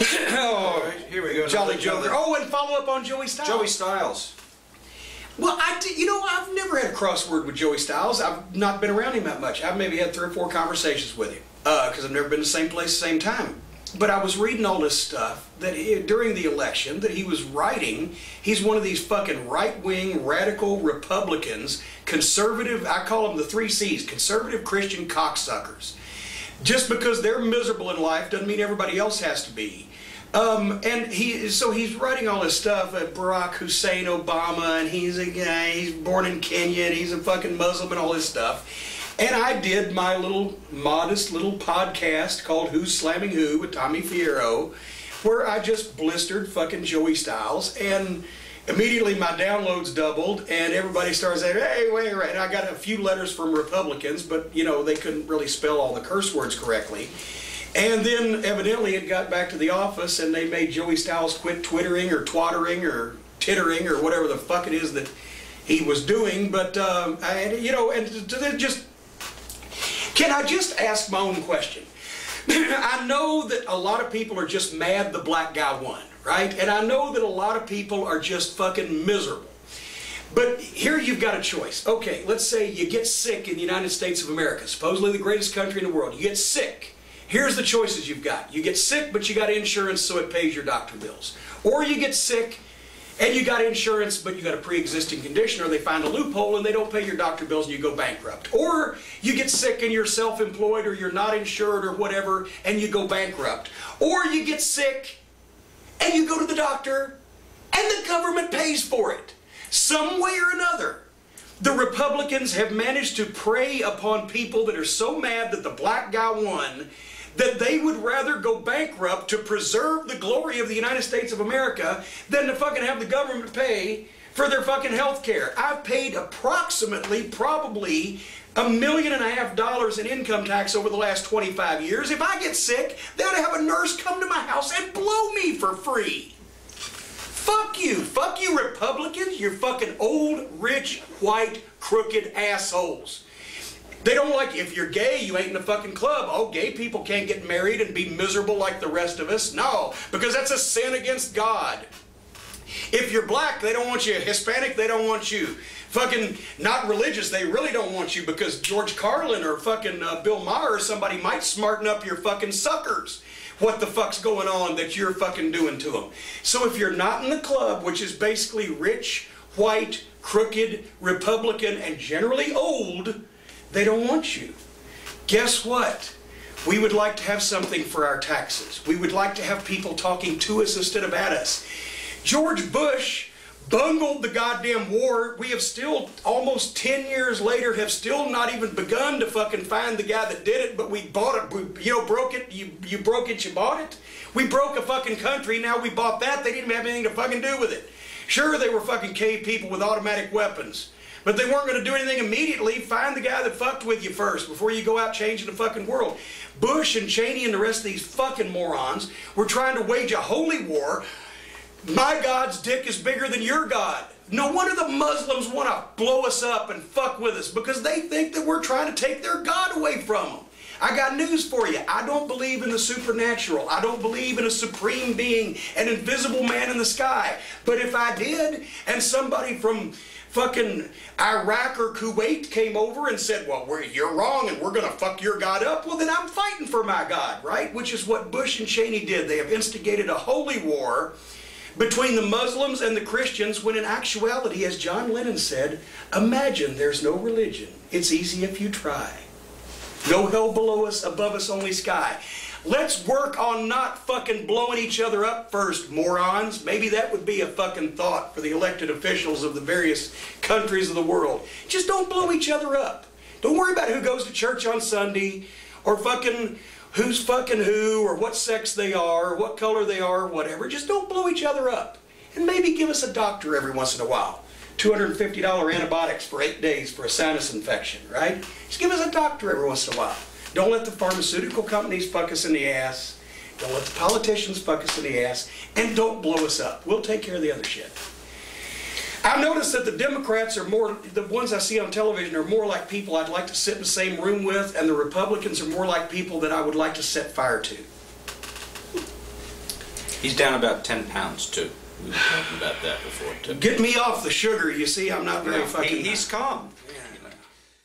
Oh, all right, here we go. Jolly Joker. Oh, and follow up on Joey Styles. Joey Styles. Well, you know, I've never had a crossword with Joey Styles. I've not been around him that much. I've maybe had 3 or 4 conversations with him because I've never been the same place, same time. But I was reading all this stuff that during the election that he was writing. He's one of these fucking right-wing radical Republicans, conservative. I call them the 3 C's: conservative Christian cocksuckers. Just because they're miserable in life doesn't mean everybody else has to be. And he's writing all this stuff at Barack Hussein Obama, and he's a guy, he's born in Kenya, and he's a fucking Muslim, and all this stuff. And I did my little modest little podcast called Who's Slamming Who with Tommy Fierro, where I just blistered fucking Joey Styles, and immediately my downloads doubled, and everybody started saying, hey, wait. And I got a few letters from Republicans, but you know, they couldn't really spell all the curse words correctly. And then, evidently, it got back to the office, and they made Joey Styles quit twittering or twattering or tittering or whatever the fuck it is that he was doing. But, you know, can I just ask my own question? I know that a lot of people are just mad the black guy won, right? And I know that a lot of people are just fucking miserable. But here you've got a choice. Okay, let's say you get sick in the United States of America, supposedly the greatest country in the world. You get sick. Here's the choices you've got. You get sick, but you got insurance, so it pays your doctor bills. Or you get sick, and you got insurance, but you got a pre-existing condition, or they find a loophole, and they don't pay your doctor bills, and you go bankrupt. Or you get sick, and you're self-employed, or you're not insured, or whatever, and you go bankrupt. Or you get sick, and you go to the doctor, and the government pays for it, some way or another. The Republicans have managed to prey upon people that are so mad that the black guy won that they would rather go bankrupt to preserve the glory of the United States of America than to fucking have the government pay for their fucking health care. I've paid approximately, probably, $1.5 million in income tax over the last 25 years. If I get sick, they ought to have a nurse come to my house and blow me for free. Fuck you Republicans, you fucking old, rich, white, crooked assholes. They don't like, if you're gay, you ain't in the fucking club. Oh, gay people can't get married and be miserable like the rest of us. No, because that's a sin against God. If you're black, they don't want you. Hispanic, they don't want you. Fucking not religious, they really don't want you because George Carlin or fucking Bill Maher or somebody might smarten up your fucking suckers. What the fuck's going on that you're fucking doing to them? So if you're not in the club, which is basically rich, white, crooked, Republican, and generally old, they don't want you. Guess what? We would like to have something for our taxes. We would like to have people talking to us instead of at us. George Bush bungled the goddamn war. We have still, almost 10 years later, have still not even begun to fucking find the guy that did it, but we bought it, broke it, you broke it, you bought it. We broke a fucking country, now we bought that, they didn't have anything to fucking do with it. Sure, they were fucking cave people with automatic weapons, but they weren't going to do anything immediately. Find the guy that fucked with you first before you go out changing the fucking world. Bush and Cheney and the rest of these fucking morons were trying to wage a holy war. My God's dick is bigger than your God. No wonder the Muslims want to blow us up and fuck with us because they think that we're trying to take their God away from them. I got news for you. I don't believe in the supernatural. I don't believe in a supreme being, an invisible man in the sky. But if I did, and somebody from fucking Iraq or Kuwait came over and said, well, you're wrong and we're going to fuck your God up, well, then I'm fighting for my God, right? Which is what Bush and Cheney did. They have instigated a holy war between the Muslims and the Christians, when in actuality, as John Lennon said, imagine there's no religion. It's easy if you try. No hell below us, above us only sky. Let's work on not fucking blowing each other up first, morons. Maybe that would be a fucking thought for the elected officials of the various countries of the world. Just don't blow each other up. Don't worry about who goes to church on Sunday or fucking who's fucking who, or what sex they are, or what color they are, or whatever. Just don't blow each other up. And maybe give us a doctor every once in a while. $250 antibiotics for 8 days for a sinus infection, right? Just give us a doctor every once in a while. Don't let the pharmaceutical companies fuck us in the ass. Don't let the politicians fuck us in the ass. And don't blow us up. We'll take care of the other shit. I noticed that the Democrats are more, the ones I see on television are more like people I'd like to sit in the same room with, and the Republicans are more like people that I would like to set fire to. He's down about 10 pounds, too. We were talking about that before, too. Get me off the sugar, you see. I'm not very fucking... He's calm. Yeah.